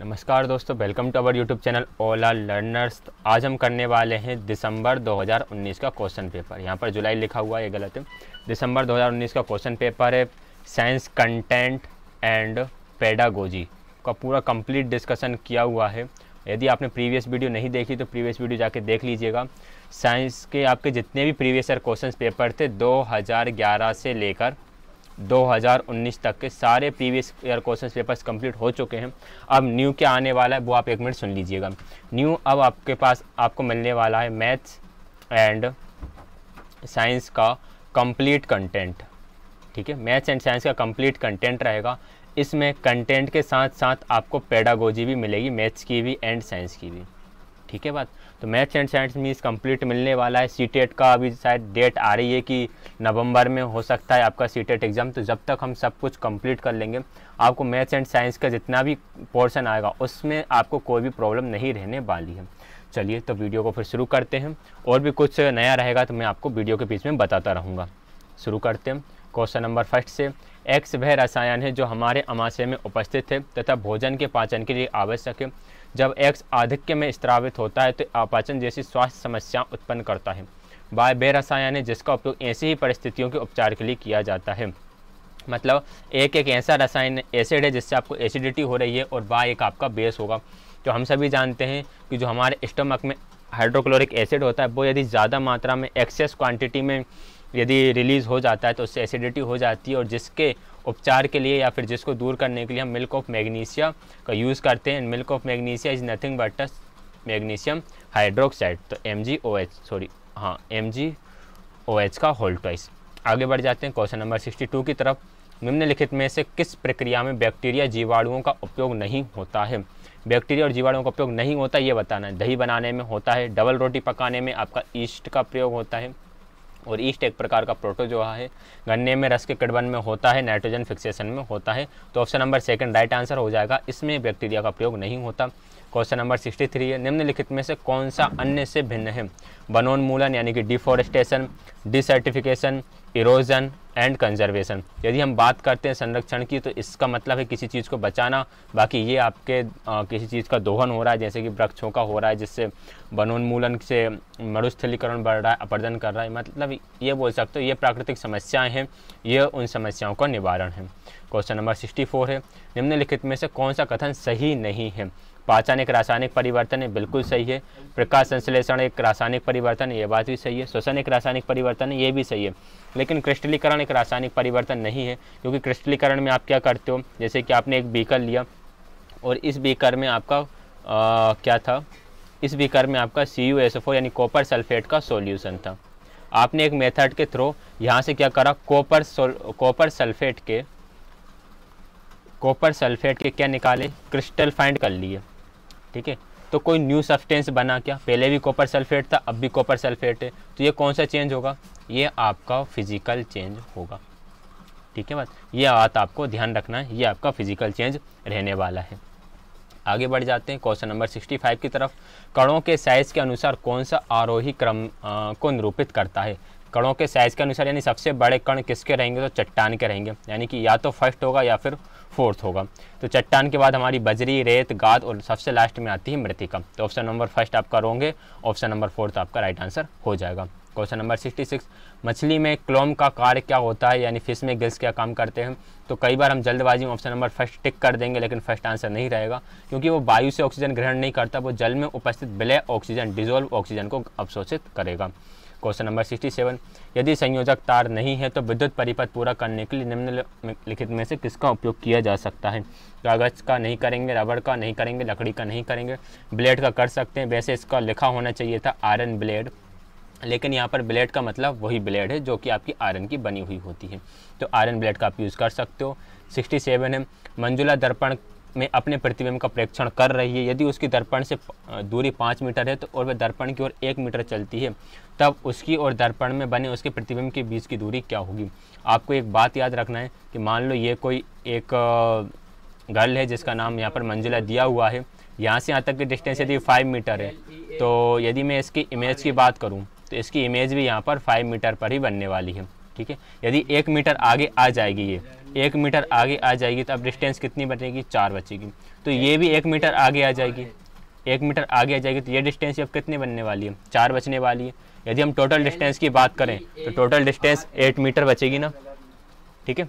नमस्कार दोस्तों, welcome to our YouTube channel Ola learners. आज हम करने वाले हैं दिसंबर 2019 का क्वेश्चन पेपर। यहाँ पर जुलाई लिखा हुआ है, ये गलत है। दिसंबर 2019 का क्वेश्चन पेपर है साइंस कंटेंट एंड पेडागोजी का पूरा कंप्लीट डिस्कशन किया हुआ है। यदि आपने प्रीवियस वीडियो नहीं देखी तो प्रीवियस वीडियो जाके देख लीजिएगा। साइंस के आपके जितने भी प्रीवियस ईयर क्वेश्चन पेपर थे 2011 से लेकर 2019 तक के सारे previous year question papers complete हो चुके हैं। अब न्यू क्या आने वाला है वो आप एक मिनट सुन लीजिएगा। न्यू अब आपके पास आपको मिलने वाला है मैथ्स एंड साइंस का कंप्लीट कंटेंट। ठीक है, मैथ्स एंड साइंस का कंप्लीट कंटेंट रहेगा। इसमें कंटेंट के साथ साथ आपको पेडागोजी भी मिलेगी, मैथ्स की भी एंड साइंस की भी। ठीक है बात, तो maths and science means complete मिलने वाला है। सीटेट का अभी शायद डेट आ रही है कि नवंबर में हो सकता है आपका सीटेट एग्ज़ाम। तो जब तक हम सब कुछ कंप्लीट कर लेंगे, आपको मैथ्स एंड साइंस का जितना भी पोर्शन आएगा उसमें आपको कोई भी प्रॉब्लम नहीं रहने वाली है। चलिए तो वीडियो को फिर शुरू करते हैं, और भी कुछ नया रहेगा तो मैं आपको वीडियो के बीच में बताता रहूँगा। शुरू करते हैं क्वेश्चन नंबर फर्स्ट से। एक्स वह रसायन है जो हमारे आमाशय में उपस्थित है तथा भोजन के पाचन के लिए आवश्यक है। जब एक्स आधिक्य में स्रावित होता है तो अपाचन जैसी स्वास्थ्य समस्याएं उत्पन्न करता है। वाई वह रसायन है जिसका उपयोग ऐसी ही परिस्थितियों के उपचार के लिए किया जाता है। मतलब एक ऐसा रसायन एसिड है जिससे आपको एसिडिटी हो रही है, और वाई एक आपका बेस होगा। तो हम सभी जानते हैं कि जो हमारे स्टमक में हाइड्रोक्लोरिक एसिड होता है वो यदि ज़्यादा मात्रा में एक्सेस क्वान्टिटी में यदि रिलीज़ हो जाता है तो उससे एसिडिटी हो जाती है, और जिसके उपचार के लिए या फिर जिसको दूर करने के लिए हम मिल्क ऑफ मैग्नीशिया का यूज़ करते हैं। Milk of magnesia is nothing but magnesium hydroxide. तो MgOH का होल ट्वाइस। आगे बढ़ जाते हैं क्वेश्चन नंबर 62 की तरफ। निम्नलिखित में से किस प्रक्रिया में बैक्टीरिया जीवाणुओं का उपयोग नहीं होता है? बैक्टीरिया और जीवाणुओं का उपयोग नहीं होता ये बताना है। दही बनाने में होता है, डबल रोटी पकाने में आपका ईस्ट का प्रयोग होता है, और ईस्ट एक प्रकार का प्रोटोजोआ है। गन्ने में रस के कड़वन में होता है, नाइट्रोजन फिक्सेशन में होता है। तो option number second right answer हो जाएगा, इसमें बैक्टीरिया का प्रयोग नहीं होता। क्वेश्चन नंबर 63 है। निम्नलिखित में से कौन सा अन्य से भिन्न है? वनोन्मूलन यानी कि deforestation, desertification, erosion and conservation. यदि हम बात करते हैं संरक्षण की तो इसका मतलब है किसी चीज़ को बचाना। बाकी ये आपके किसी चीज़ का दोहन हो रहा है, जैसे कि वृक्षों का हो रहा है जिससे वनोन्मूलन से मरुस्थलीकरण बढ़ रहा है, अपरदन कर रहा है। मतलब ये बोल सकते हो ये प्राकृतिक समस्याएं हैं, ये उन समस्याओं का निवारण है। क्वेश्चन नंबर 64 है। निम्नलिखित में से कौन सा कथन सही नहीं है? पाचन एक रासायनिक परिवर्तन है, बिल्कुल सही है। प्रकाश संश्लेषण एक रासायनिक परिवर्तन है, ये बात भी सही है। श्वसन एक रासायनिक परिवर्तन है, ये भी सही है। लेकिन क्रिस्टलीकरण एक रासायनिक परिवर्तन नहीं है, क्योंकि क्रिस्टलीकरण में आप क्या करते हो, जैसे कि आपने एक बीकर लिया और इस बीकर में आपका क्या था, इस बीकर में आपका CuSO4 यानी कॉपर सल्फेट का सोल्यूशन था। आपने एक मेथड के थ्रू यहाँ से क्या करा, कॉपर सल्फेट के क्या निकाले, क्रिस्टल फाइंड कर लिए। ठीक है, तो कोई न्यू सब्सटेंस बना क्या? पहले भी कॉपर सल्फेट था, अब भी कॉपर सल्फेट है। तो ये कौन सा चेंज होगा? ये आपका फिजिकल चेंज होगा। ठीक है बात, ये बात आपको ध्यान रखना है, ये आपका फिजिकल चेंज रहने वाला है। आगे बढ़ जाते हैं क्वेश्चन नंबर 65 की तरफ। कणों के साइज़ के अनुसार कौन सा आरोही क्रम को निरूपित करता है? कणों के साइज़ के अनुसार यानी सबसे बड़े कण किसके रहेंगे? तो चट्टान के रहेंगे, यानी कि या तो फर्स्ट होगा या फिर फोर्थ होगा। तो चट्टान के बाद हमारी बजरी, रेत, गाद और सबसे लास्ट में आती है मृत्तिका। तो ऑप्शन नंबर फर्स्ट आपका रॉन्ग है, ऑप्शन नंबर फोर्थ आपका राइट आंसर हो जाएगा। Question number 66। मछली में क्लोम का कार्य क्या होता है, यानी फिश में गिल्स क्या काम करते हैं? तो कई बार हम जल्दबाजी में ऑप्शन नंबर फर्स्ट टिक कर देंगे, लेकिन फर्स्ट आंसर नहीं रहेगा, क्योंकि वो वायु से ऑक्सीजन ग्रहण नहीं करता, वो जल में उपस्थित विलय ऑक्सीजन, डिजोल्व ऑक्सीजन को अवशोषित करेगा। Question number 67। यदि संयोजक तार नहीं है तो विद्युत परिपथ पूरा करने के लिए निम्नलिखित में से किसका उपयोग किया जा सकता है? कागज़ का नहीं करेंगे, रबड़ का नहीं करेंगे, लकड़ी का नहीं करेंगे, ब्लेड का कर सकते हैं। वैसे इसका लिखा होना चाहिए था आयरन ब्लेड, लेकिन यहाँ पर ब्लेड का मतलब वही ब्लेड है जो कि आपकी आयरन की बनी हुई होती है। तो आयरन ब्लेड का आप यूज़ कर सकते हो। 67 है। मंजुला दर्पण में अपने प्रतिबिंब का प्रेक्षण कर रही है, यदि उसकी दर्पण से दूरी 5 मीटर है तो और वह दर्पण की ओर 1 मीटर चलती है, तब उसकी और दर्पण में बने उसके प्रतिबिंब के बीच की दूरी क्या होगी? आपको एक बात याद रखना है कि मान लो ये कोई एक गर्ल है जिसका नाम यहाँ पर मंजुला दिया हुआ है, यहाँ से यहाँ तक की डिस्टेंस यदि 5 मीटर है, तो यदि मैं इसकी इमेज की बात करूँ तो इसकी इमेज भी यहाँ पर 5 मीटर पर ही बनने वाली है। ठीक है, यदि 1 मीटर आगे आ जाएगी ये एक मीटर आगे आ जाएगी तो अब डिस्टेंस कितनी बचेगी, 4 बचेगी। तो ये भी 1 मीटर आगे आ जाएगी, 1 मीटर आगे आ जाएगी तो ये डिस्टेंस अब कितनी बनने वाली है, 4 बचने वाली है। यदि हम टोटल डिस्टेंस की बात करें तो टोटल डिस्टेंस 8 मीटर बचेगी ना, ठीक है।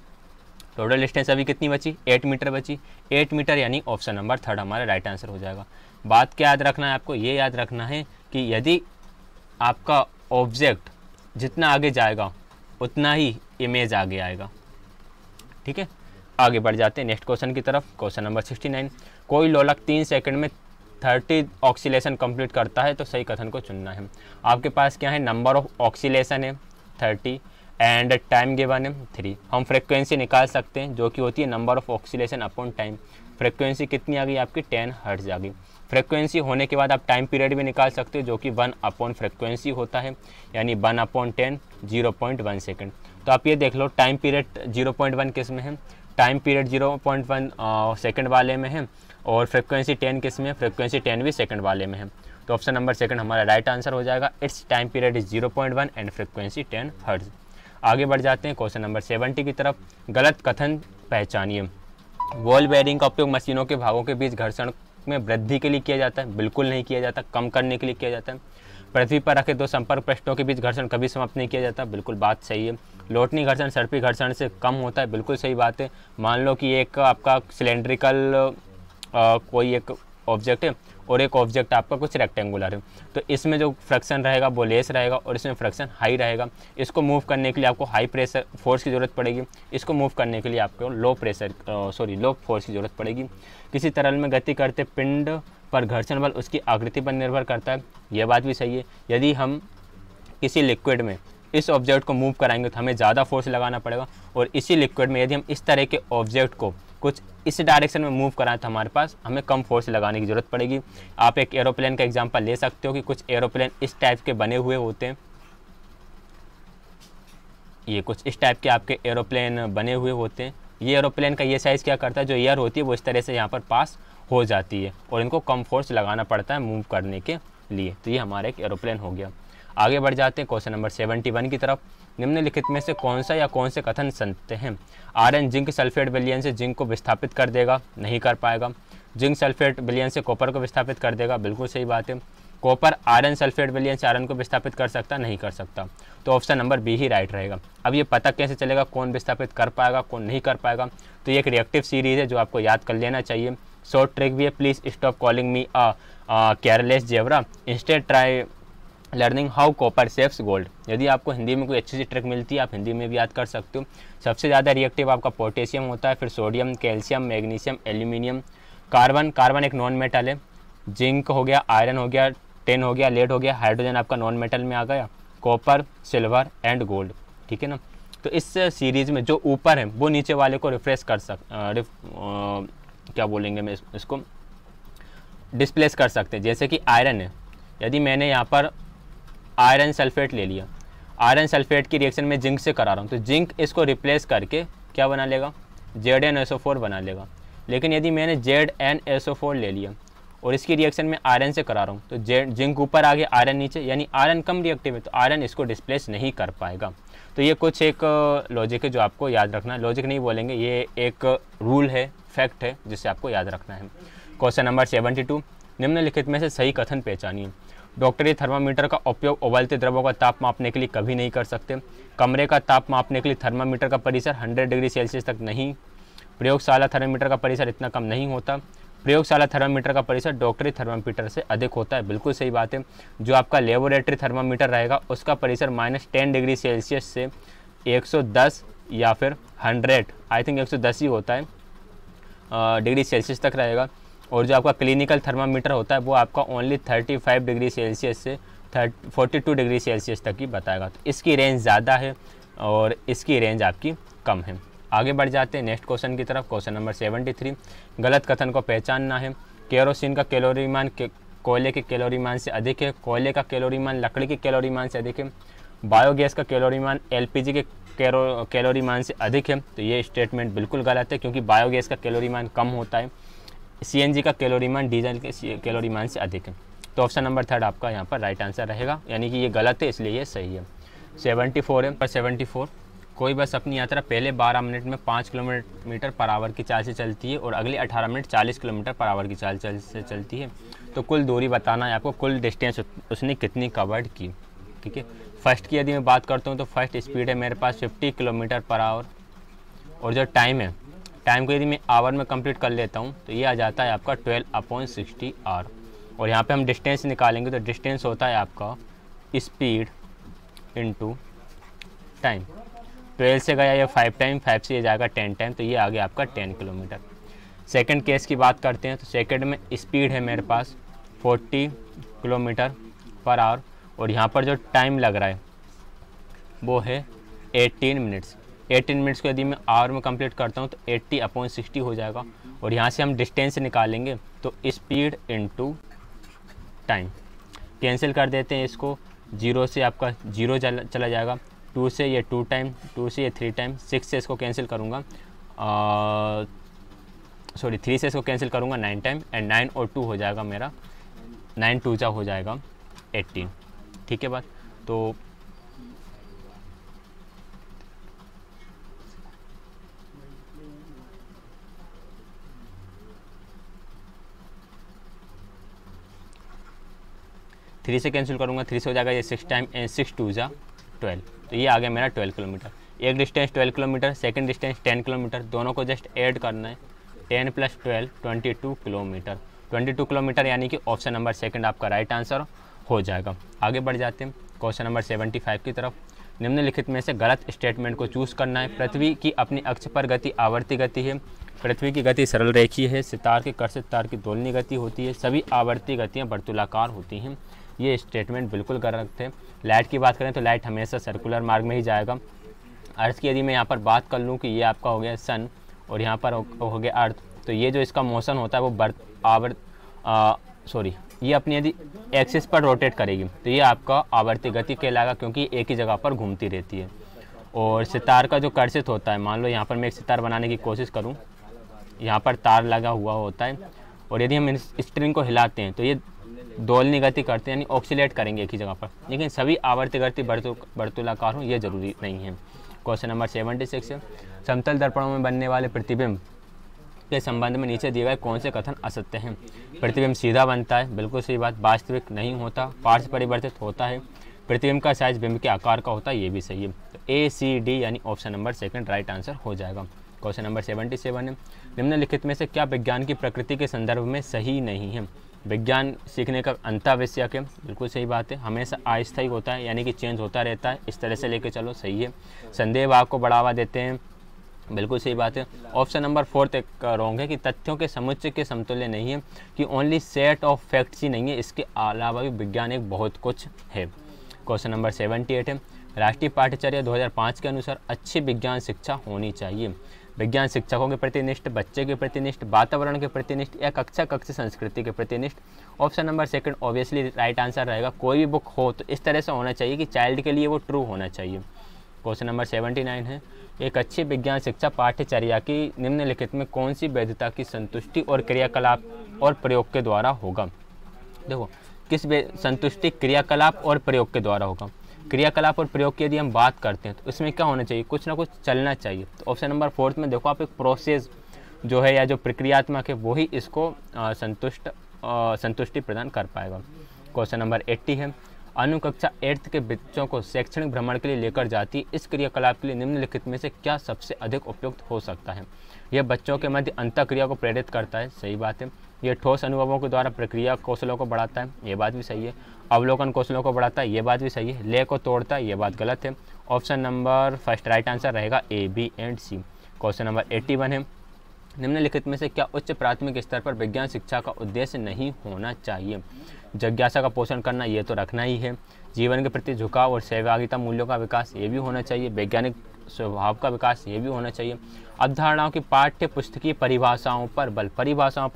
टोटल डिस्टेंस अभी कितनी बची, 8 मीटर बची। 8 मीटर यानी ऑप्शन नंबर 3 हमारा राइट आंसर हो जाएगा। बात क्या याद रखना है आपको, ये याद रखना है कि यदि आपका ऑब्जेक्ट जितना आगे जाएगा उतना ही इमेज आगे आएगा, ठीक है। आगे बढ़ जाते हैं नेक्स्ट क्वेश्चन की तरफ। क्वेश्चन नंबर 69, कोई लोलक 3 सेकंड में 30 ऑक्सीलेशन कंप्लीट करता है तो सही कथन को चुनना है। आपके पास क्या है, नंबर ऑफ ऑक्सीलेशन है 30 एंड टाइम गिवन है 3। हम फ्रीक्वेंसी निकाल सकते हैं जो कि होती है number of oscillation upon time. Frequency कितनी आ गई आपकी, 10 हर्ट्ज आ गई। फ्रीक्वेंसी होने के बाद आप टाइम पीरियड भी निकाल सकते हो जो कि 1 अपॉन फ्रीक्वेंसी होता है, यानी 1/10 0.1 सेकेंड। तो आप ये देख लो टाइम पीरियड 0.1 किस में है, टाइम पीरियड 0.1 सेकेंड वाले में है, और फ्रीक्वेंसी 10 किस में है, फ्रीक्वेंसी 10 भी सेकेंड वाले में है। तो ऑप्शन नंबर सेकेंड हमारा राइट आंसर हो जाएगा। It's time period is 0.1 and frequency 10 hertz. आगे बढ़ जाते हैं क्वेश्चन नंबर 70 की तरफ। गलत कथन पहचानिए, बॉल बेयरिंग का उपयोग मशीनों के भागों के बीच घर्षण में वृद्धि के लिए किया जाता है। बिल्कुल नहीं किया जाता, कम करने के लिए किया जाता है। पृथ्वी पर रखे 2 संपर्क पृष्ठों के बीच घर्षण कभी समाप्त नहीं किया जाता, बिल्कुल बात सही है। लोटनी घर्षण सर्पी घर्षण से कम होता है, बिल्कुल सही बात है। मान लो कि एक आपका सिलेंड्रिकल कोई एक ऑब्जेक्ट है और एक ऑब्जेक्ट आपका कुछ रेक्टेंगुलर है, तो इसमें जो फ्रैक्शन रहेगा वो लेस रहेगा और इसमें फ्रैक्शन हाई रहेगा। इसको मूव करने के लिए आपको हाई प्रेशर फोर्स की ज़रूरत पड़ेगी, इसको मूव करने के लिए आपको लो फोर्स की ज़रूरत पड़ेगी। किसी तरल में गति करते पिंड पर घर्षण बल उसकी आकृति पर निर्भर करता है, यह बात भी सही है। यदि हम किसी लिक्विड में इस ऑब्जेक्ट को मूव कराएंगे तो हमें ज़्यादा फोर्स लगाना पड़ेगा, और इसी लिक्विड में यदि हम इस तरह के ऑब्जेक्ट को कुछ इस डायरेक्शन में मूव कराएं तो हमें कम फोर्स लगाने की ज़रूरत पड़ेगी। आप एक एरोप्लेन का एग्जांपल ले सकते हो कि कुछ एरोप्लेन इस टाइप के बने हुए होते हैं, ये कुछ इस टाइप के आपके एरोप्लेन बने हुए होते हैं। ये एरोप्लेन का ये साइज़ क्या करता है, जो एयर होती है वो इस तरह से यहाँ पर पास हो जाती है और इनको कम फोर्स लगाना पड़ता है मूव करने के लिए। तो ये हमारा एक एरोप्लेन हो गया। आगे बढ़ जाते हैं क्वेश्चन नंबर 71 की तरफ। निम्नलिखित में से कौन सा या कौन से कथन सत्य हैं। आयरन जिंक सल्फेट विलयन से जिंक को विस्थापित कर देगा, नहीं कर पाएगा। जिंक सल्फेट विलयन से कॉपर को विस्थापित कर देगा, बिल्कुल सही बात है। कॉपर आयरन सल्फेट विलयन से आयरन को विस्थापित कर सकता, नहीं कर सकता। तो ऑप्शन नंबर बी ही राइट रहेगा। अब ये पता कैसे चलेगा कौन विस्थापित कर पाएगा कौन नहीं कर पाएगा, तो ये एक रिएक्टिव सीरीज़ है जो आपको याद कर लेना चाहिए। शॉर्ट ट्रिक भी है, please stop calling me a careless zebra, instead try learning how copper saves gold. यदि आपको हिंदी में कोई अच्छी सी ट्रिक मिलती है आप हिंदी में भी याद कर सकते हो। सबसे ज़्यादा रिएक्टिव आपका पोटेशियम होता है, फिर sodium, calcium, magnesium, aluminium, carbon. Carbon एक नॉन मेटल है, जिंक हो गया, आयरन हो गया, टिन हो गया, लेड हो गया, हाइड्रोजन आपका नॉन मेटल में आ गया, कॉपर, सिल्वर एंड गोल्ड, ठीक है ना। तो इस सीरीज़ में जो ऊपर है वो नीचे वाले को रिफ्रेश कर इसको डिस्प्लेस कर सकते हैं। जैसे कि आयरन है, यदि मैंने यहाँ पर आयरन सल्फेट ले लिया, आयरन सल्फेट की रिएक्शन में जिंक से करा रहा हूँ, तो जिंक इसको रिप्लेस करके क्या बना लेगा, ZnSO4 बना लेगा। लेकिन यदि मैंने ZnSO4 ले लिया और इसकी रिएक्शन में आयरन से करा रहा हूँ तो जिंक ऊपर आ गया आयरन नीचे, यानी आयरन कम रिएक्टिव है तो आयरन इसको डिस्प्लेस नहीं कर पाएगा। तो ये कुछ एक लॉजिक है जो आपको याद रखना है, लॉजिक नहीं बोलेंगे, ये एक रूल है, फैक्ट है जिसे आपको याद रखना है। क्वेश्चन नंबर 72, निम्नलिखित में से सही कथन पहचानिए। डॉक्टरी थर्मामीटर का उपयोग उबलते द्रवों का ताप मापने के लिए कभी नहीं कर सकते। कमरे का ताप मापने के लिए थर्मामीटर का परिसर 100 डिग्री सेल्सियस तक नहीं। प्रयोगशाला थर्मामीटर का परिसर इतना कम नहीं होता। प्रयोगशाला थर्मामीटर का परिसर डॉक्टरी थर्मामीटर से अधिक होता है, बिल्कुल सही बात है। जो आपका लेबोरेटरी थर्मामीटर रहेगा उसका परिसर -10 डिग्री सेल्सियस से 110 या फिर 100, आई थिंक 110 ही होता है, डिग्री सेल्सियस तक रहेगा। और जो आपका क्लिनिकल थर्मामीटर होता है वो आपका ओनली 35 डिग्री सेल्सियस से 42 डिग्री सेल्सियस तक ही बताएगा। तो इसकी रेंज ज़्यादा है और इसकी रेंज आपकी कम है। आगे बढ़ जाते हैं नेक्स्ट क्वेश्चन की तरफ। क्वेश्चन नंबर 73, गलत कथन को पहचानना है। केरोसिन का कैलोरी मान कोयले के कैलोरी मान से अधिक है। कोयले का कैलोरी मान लकड़ी के कैलोरी मान से अधिक है। बायोगैस का कैलोरी मान LPG के कैलोरी मान से अधिक है। तो ये स्टेटमेंट बिल्कुल गलत है क्योंकि बायोगैस का कैलोरी मान कम होता है। CNG का कैलोरी मान डीजल के कैलोरी मान से अधिक है। तो ऑप्शन नंबर 3 आपका यहाँ पर राइट आंसर रहेगा, यानी कि ये गलत है इसलिए ये सही है। 74 है पर 74 कोई बस अपनी यात्रा पहले 12 मिनट में 5 किलोमीटर पर आवर की चाल से चलती है और अगले 18 मिनट 40 किलोमीटर पर आवर की चाल से चलती है। तो कुल दूरी बताना है आपको, कुल डिस्टेंस उसने कितनी कवर्ड की। ठीक है, फर्स्ट की यदि मैं बात करता हूँ तो फर्स्ट स्पीड है मेरे पास 50 किलोमीटर पर आवर, और जो टाइम है, टाइम को यदि मैं आवर में कंप्लीट कर लेता हूँ तो ये आ जाता है आपका 12/60 आवर। और यहाँ पे हम डिस्टेंस निकालेंगे तो डिस्टेंस होता है आपका स्पीड इनटू टाइम। 12 से गया ये 5 टाइम, 5 से ये जाएगा 10 टाइम, तो ये आ गया आपका 10 किलोमीटर। सेकंड केस की बात करते हैं तो सेकंड में स्पीड है मेरे पास 40 किलोमीटर पर आवर और यहाँ पर जो टाइम लग रहा है वो है 18 मिनट्स। 18 मिनट्स को यदि मैं आवर में कंप्लीट करता हूँ तो 80/60 हो जाएगा। और यहाँ से हम डिस्टेंस निकालेंगे तो स्पीड इनटू टाइम, कैंसिल कर देते हैं इसको, 0 से आपका 0 चला जाएगा, 2 से ये 2 टाइम, 2 से ये 3 टाइम, 3 से इसको कैंसिल करूँगा 9 टाइम, एंड 9 और 2 हो जाएगा मेरा 9×2 हो जाएगा 18। ठीक है बात, तो थ्री से कैंसिल करूँगा, 3 से हो जाएगा ये 6 टाइम एंड 6×2 = 12, तो ये आ गया मेरा 12 किलोमीटर। एक distance 12 kilometre, second distance 10 kilometre, दोनों को जस्ट ऐड करना है, 10 + 12 22 किलोमीटर। 22 किलोमीटर यानी कि ऑप्शन नंबर सेकंड आपका राइट आंसर हो जाएगा। आगे बढ़ जाते हैं क्वेश्चन नंबर 75 की तरफ। निम्नलिखित में से गलत स्टेटमेंट को चूज़ करना है। पृथ्वी की अपनी अक्ष पर गति आवर्ती गति है, पृथ्वी की गति सरल रेखीय है, सितार के कर्षित तार की दोलनी गति होती है, सभी आवर्ती गतियाँ वर्तुलाकार होती हैं। ये स्टेटमेंट बिल्कुल करेक्ट है। लाइट की बात करें तो लाइट हमेशा सर्कुलर मार्ग में ही जाएगा। अर्थ की यदि मैं यहाँ पर बात कर लूँ कि ये आपका हो गया सन और यहाँ पर हो गया अर्थ, तो ये जो इसका मोशन होता है वो ये अपनी यदि एक्सिस पर रोटेट करेगी तो ये आपका आवर्ती गति कहलाएगा, क्योंकि एक ही जगह पर घूमती रहती है। और सितार का जो कर्षित होता है, मान लो यहाँ पर मैं एक सितार बनाने की कोशिश करूँ, यहाँ पर तार लगा हुआ होता है और यदि हम इस स्ट्रिंग को हिलाते हैं तो ये दोलनी गति करते हैं, यानी ऑक्सीलेट करेंगे एक ही जगह पर। लेकिन सभी आवर्ती गति वर्तुलाकार हों ये जरूरी नहीं है। क्वेश्चन नंबर 76 है, समतल दर्पणों में बनने वाले प्रतिबिंब के संबंध में नीचे दिए गए कौन से कथन असत्य हैं। प्रतिबिंब सीधा बनता है, बिल्कुल सही बात, वास्तविक नहीं होता, पार्श्व परिवर्तित होता है, प्रतिबिंब का साइज बिंब के आकार का होता है, ये भी सही है। तो ACD यानी option number second right answer हो जाएगा। क्वेश्चन नंबर 77 है, निम्नलिखित में से क्या विज्ञान की प्रकृति के संदर्भ में सही नहीं है। विज्ञान सीखने का अंतःविषयक है, बिल्कुल सही बात है, हमेशा अस्थायी होता है, यानी कि चेंज होता रहता है, इस तरह से लेके चलो, सही है। संदेह भाग को बढ़ावा देते हैं, बिल्कुल सही बात है। ऑप्शन नंबर 4 एक रॉन्ग है कि तथ्यों के समुच्चय के समतुल्य नहीं है, कि ओनली सेट ऑफ फैक्ट्स ही नहीं है, इसके अलावा भी विज्ञान एक बहुत कुछ है। क्वेश्चन नंबर 78 है, राष्ट्रीय पाठ्यचर्या 2005 के अनुसार अच्छी विज्ञान शिक्षा होनी चाहिए। विज्ञान शिक्षकों के प्रतिनिष्ठ, बच्चे के प्रतिनिष्ठ, वातावरण के प्रतिनिष्ठ या कक्षा कक्ष संस्कृति के प्रतिनिष्ठ। Option number second obviously right answer रहेगा। कोई भी बुक हो तो इस तरह से होना चाहिए कि चाइल्ड के लिए वो ट्रू होना चाहिए। क्वेश्चन नंबर 79 है, एक अच्छी विज्ञान शिक्षा पाठ्यचर्या की निम्नलिखित में कौन सी वैधता की संतुष्टि और क्रियाकलाप और प्रयोग के द्वारा होगा। देखो, किस संतुष्टि क्रियाकलाप और प्रयोग के द्वारा होगा। क्रियाकलाप और प्रयोग की यदि हम बात करते हैं तो इसमें क्या होना चाहिए, कुछ ना कुछ चलना चाहिए। तो ऑप्शन नंबर 4 में देखो आप, एक प्रोसेस जो है या जो प्रक्रियात्मक है वही इसको संतुष्टि प्रदान कर पाएगा। क्वेश्चन नंबर 80 है, अनुकक्षा 8 के बच्चों को शैक्षणिक भ्रमण के लिए लेकर जाती, इस क्रियाकलाप के लिए निम्नलिखित में से क्या सबसे अधिक उपयुक्त हो सकता है। यह बच्चों के मध्य अंतःक्रिया को प्रेरित करता है, सही बात है। यह ठोस अनुभवों के द्वारा प्रक्रिया कौशलों को बढ़ाता है, ये बात भी सही है। अवलोकन कौशलों को बढ़ाता है, ये बात भी सही है। लेह को तोड़ता है, ये बात गलत है। Option number first right answer रहेगा A, B and C। Question number 81 है, निम्नलिखित में से क्या उच्च प्राथमिक स्तर पर विज्ञान शिक्षा का उद्देश्य नहीं होना चाहिए। जिज्ञासा का पोषण करना, ये तो रखना ही है। जीवन के प्रति झुकाव और सहभागिता मूल्यों का विकास, ये भी होना चाहिए। वैज्ञानिक स्वभाव का विकास, ये भी होना चाहिए। अवधारणाओं की पाठ्य पुस्तकीय परिभाषाओं पर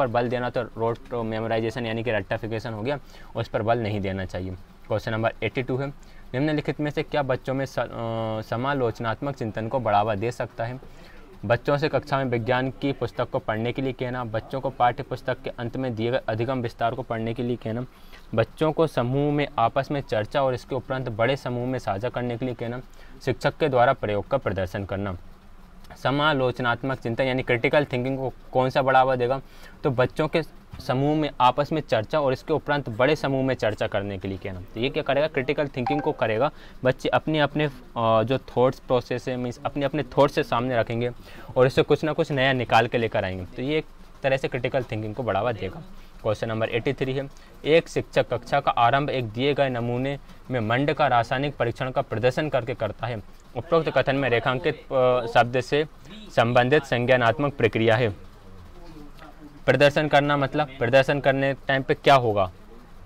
बल देना, तो रोट मेमोराइजेशन यानी कि रट्टाफिकेशन हो गया, उस पर बल नहीं देना चाहिए। क्वेश्चन नंबर 82 है, निम्नलिखित में से क्या बच्चों में समालोचनात्मक चिंतन को बढ़ावा दे सकता है। बच्चों से कक्षा में विज्ञान की पुस्तक को पढ़ने के लिए कहना, बच्चों को पाठ्य पुस्तक के अंत में दिए गए अधिगम विस्तार को पढ़ने के लिए कहना, बच्चों को समूह में आपस में चर्चा और इसके उपरांत बड़े समूह में साझा करने के लिए कहना, शिक्षक के द्वारा प्रयोग का प्रदर्शन करना। समालोचनात्मक चिंतन यानी क्रिटिकल थिंकिंग को कौन सा बढ़ावा देगा, तो बच्चों के समूह में आपस में चर्चा और इसके उपरांत बड़े समूह में चर्चा करने के लिए कहना। तो ये क्या करेगा, क्रिटिकल थिंकिंग को करेगा, बच्चे अपने अपने जो थॉट्स प्रोसेस है मीन्स अपने अपने थॉट्स से सामने रखेंगे और इससे कुछ ना कुछ नया निकाल के लेकर आएंगे। तो ये एक तरह से क्रिटिकल थिंकिंग को बढ़ावा देगा। क्वेश्चन नंबर 83 है, एक शिक्षक कक्षा का आरंभ एक दिए गए नमूने में मंड का रासायनिक परीक्षण का प्रदर्शन करके करता है। उपरोक्त कथन में रेखांकित शब्द से संबंधित संज्ञानात्मक प्रक्रिया है। प्रदर्शन करना मतलब प्रदर्शन करने टाइम पे क्या होगा,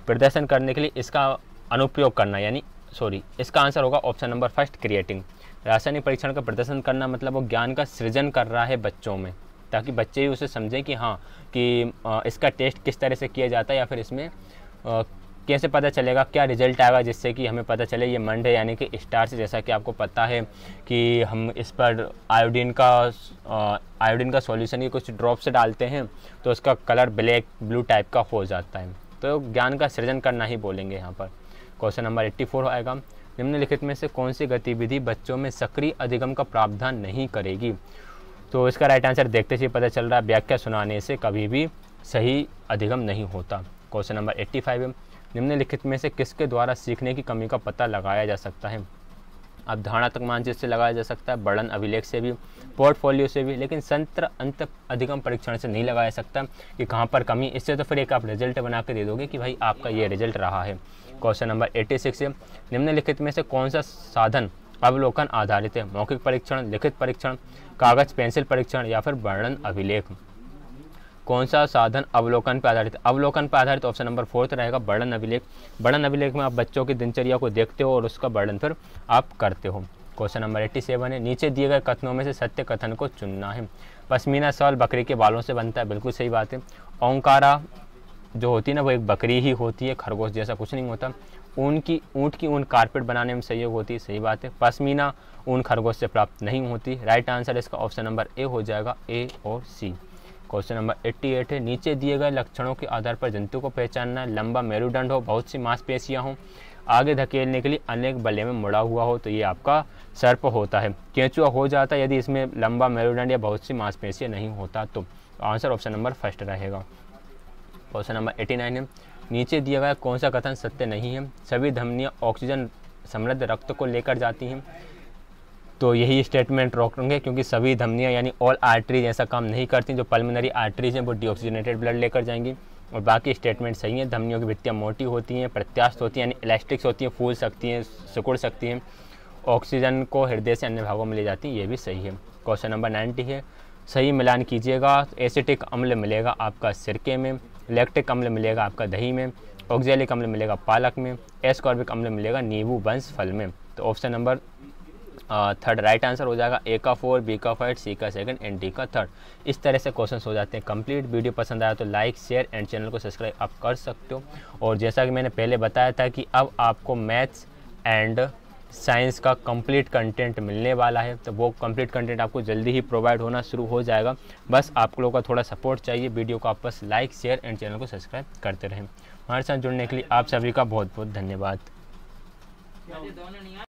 प्रदर्शन करने के लिए इसका अनुप्रयोग करना यानी इसका आंसर होगा ऑप्शन नंबर फर्स्ट, क्रिएटिंग। रासायनिक परीक्षण का प्रदर्शन करना मतलब वो ज्ञान का सृजन कर रहा है बच्चों में, ताकि बच्चे ही उसे समझें कि हाँ कि इसका टेस्ट किस तरह से किया जाता है या फिर इसमें कैसे पता चलेगा क्या रिजल्ट आएगा, जिससे कि हमें पता चले ये मंड है यानी कि स्टार्च। जैसा कि आपको पता है कि हम इस पर आयोडीन का सॉल्यूशन ही कुछ ड्रॉप्स डालते हैं तो उसका कलर ब्लैक ब्लू टाइप का हो जाता है, तो ज्ञान का सृजन करना ही बोलेंगे यहाँ पर। क्वेश्चन नंबर 84 आएगा, निम्नलिखित में से कौन सी गतिविधि बच्चों में सक्रिय अधिगम का प्रावधान नहीं करेगी। तो इसका राइट आंसर देखते ही पता चल रहा है, व्याख्या सुनाने से कभी भी सही अधिगम नहीं होता। क्वेश्चन नंबर 85 है, निम्नलिखित में से किसके द्वारा सीखने की कमी का पता लगाया जा सकता है। अवधारणात्मक मानचित्र से लगाया जा सकता है, वर्णन अभिलेख से भी, पोर्टफोलियो से भी, लेकिन संत्र अंत अधिगम परीक्षण से नहीं लगाया सकता कि कहाँ पर कमी। इससे तो फिर एक आप रिजल्ट बना के दे दोगे कि भाई आपका ये रिजल्ट रहा है। क्वेश्चन नंबर 86 है, निम्नलिखित में से कौन सा साधन अवलोकन आधारित है। मौखिक परीक्षण, लिखित परीक्षण, कागज पेंसिल परीक्षण या फिर वर्णन अभिलेख। कौन सा साधन अवलोकन पर आधारित, अवलोकन पर आधारित ऑप्शन नंबर 4 रहेगा, वर्णन अभिलेख। वर्णन अभिलेख में आप बच्चों की दिनचर्या को देखते हो और उसका वर्णन फिर आप करते हो। क्वेश्चन नंबर 87 है, नीचे दिए गए कथनों में से सत्य कथन को चुनना है। पश्मीना शॉल बकरी के बालों से बनता है, बिल्कुल सही बात है। ओंकारा जो होती है ना वो एक बकरी ही होती है, खरगोश जैसा कुछ नहीं होता। ऊँट की ऊन कारपेट बनाने में सहयोग होती है, सही बात है। पश्मीना ऊन खरगोश से प्राप्त नहीं होती। राइट आंसर इसका ऑप्शन नंबर ए हो जाएगा, ए और सी। क्वेश्चन नंबर 88 है, नीचे दिए गए लक्षणों के आधार पर जंतु को पहचानना। लंबा मेरुदंड हो, बहुत सी मांसपेशियां हो, आगे धकेलने के लिए अनेक बल्ले में मुड़ा हुआ हो, तो ये आपका सर्प होता है। केंचुआ हो जाता है यदि इसमें लंबा मेरुदंड या बहुत सी मांसपेशियां नहीं होता, तो आंसर ऑप्शन नंबर फर्स्ट रहेगा। क्वेश्चन नंबर 89 है, नीचे दिया गया कौन सा कथन सत्य नहीं है। सभी धमनियाँ ऑक्सीजन समृद्ध रक्त को लेकर जाती हैं, तो यही स्टेटमेंट रॉन्ग होंगे क्योंकि सभी धमनियाँ यानी ऑल आर्टरीज ऐसा काम नहीं करती। जो पल्मोनरी आर्टरीज हैं वो डीऑक्सीजनेटेड ब्लड लेकर जाएंगी और बाकी स्टेटमेंट सही हैं। धमनियों की भित्तियाँ मोटी होती हैं, प्रत्यास्थ होती हैं यानी इलास्टिक्स होती हैं, फूल सकती हैं, सिकुड़ सकती हैं। ऑक्सीजन को हृदय से अन्य भागों में ले जाती हैं, ये भी सही है। क्वेश्चन नंबर 90 है, सही मिलान कीजिएगा। एसिटिक अम्ल मिलेगा आपका सिरके में, लैक्टिक अम्ल मिलेगा आपका दही में, ऑक्जेलिक अम्ल मिलेगा पालक में, एस्कॉर्बिक अम्ल मिलेगा नींबू वंश फल में। तो option number third right answer हो जाएगा। ए का 4, बी का 5, सी का 2nd एंड डी का 3rd। इस तरह से क्वेश्चन हो जाते हैं कंप्लीट। वीडियो पसंद आया तो लाइक शेयर एंड चैनल को सब्सक्राइब आप कर सकते हो। और जैसा कि मैंने पहले बताया था कि अब आपको मैथ्स एंड साइंस का कंप्लीट कंटेंट मिलने वाला है, तो वो कंप्लीट कंटेंट आपको जल्दी ही प्रोवाइड होना शुरू हो जाएगा। बस आप लोगों का थोड़ा सपोर्ट चाहिए। वीडियो को आप बस लाइक शेयर एंड चैनल को सब्सक्राइब करते रहें। हमारे साथ जुड़ने के लिए आप सभी का बहुत बहुत धन्यवाद।